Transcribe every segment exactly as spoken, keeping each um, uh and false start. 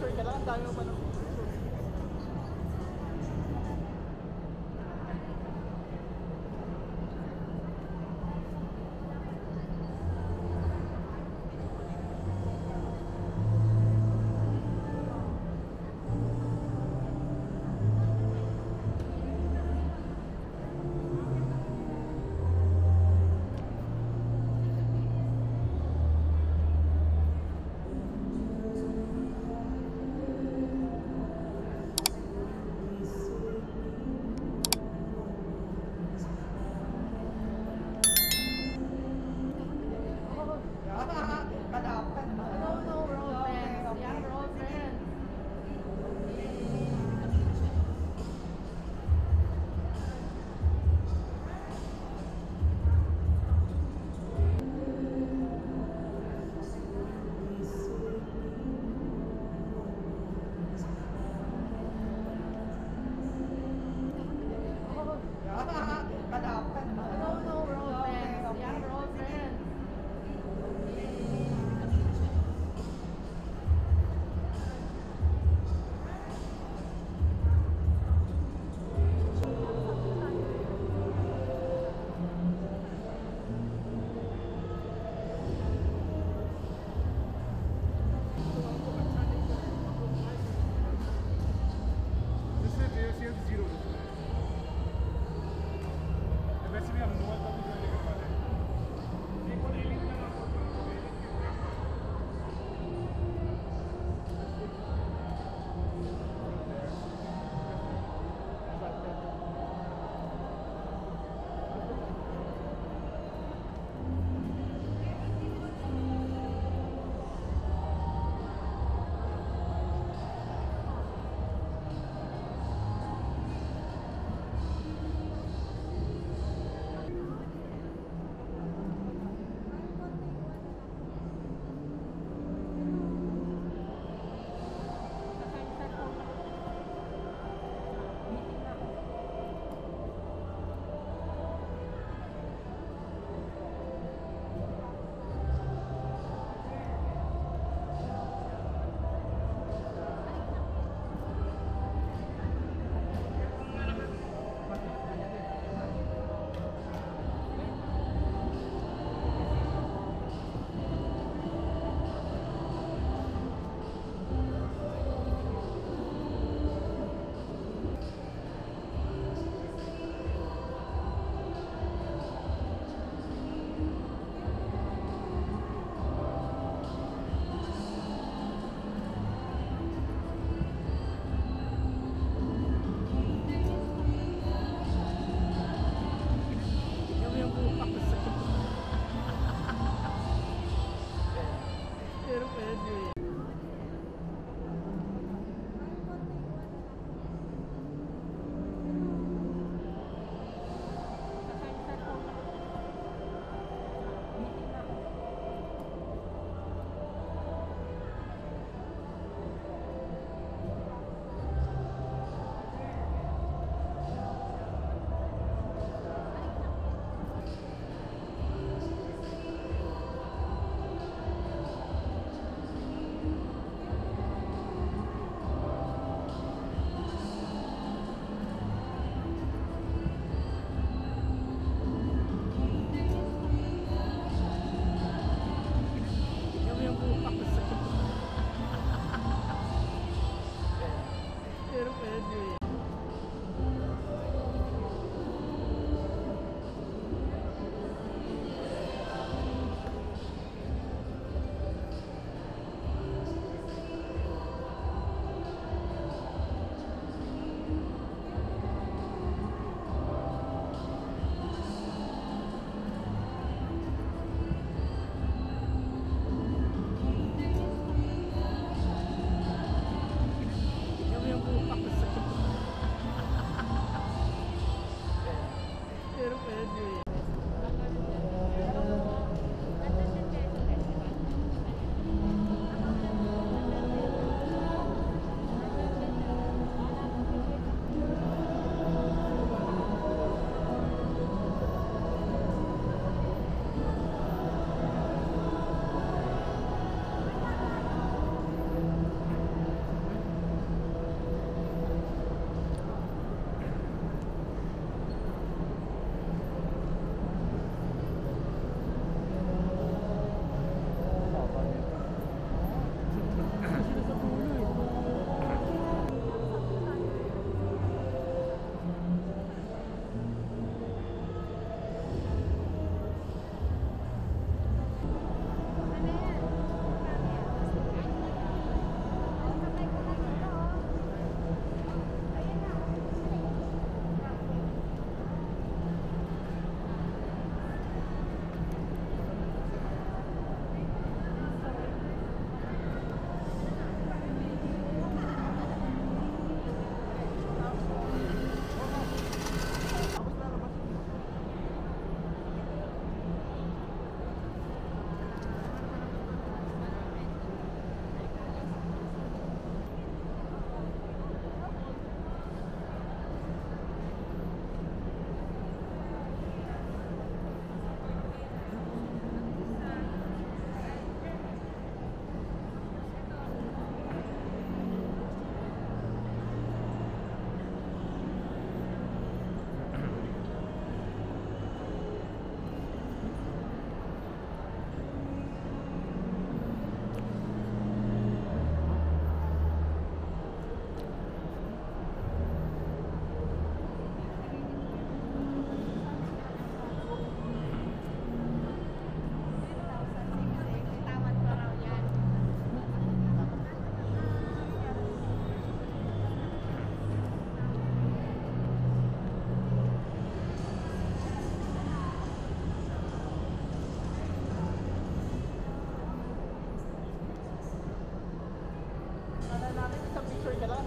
Ikaw lang tayo pa ng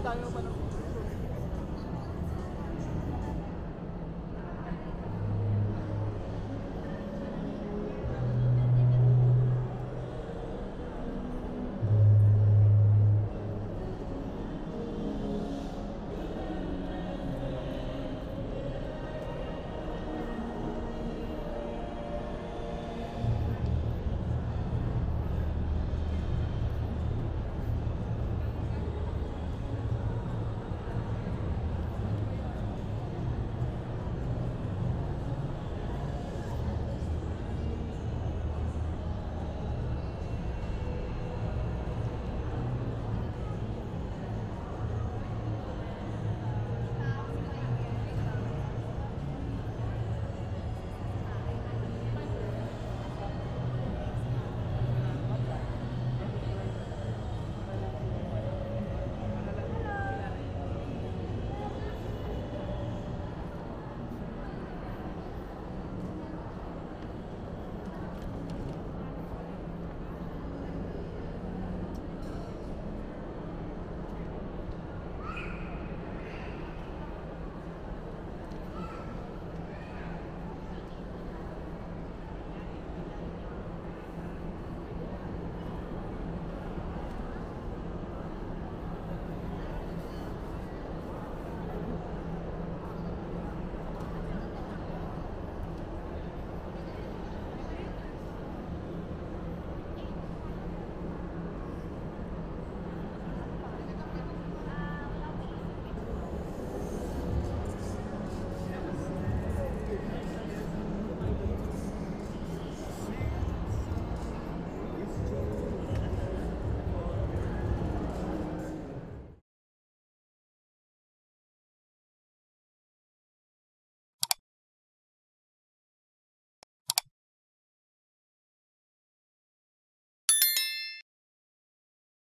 está bien, bueno.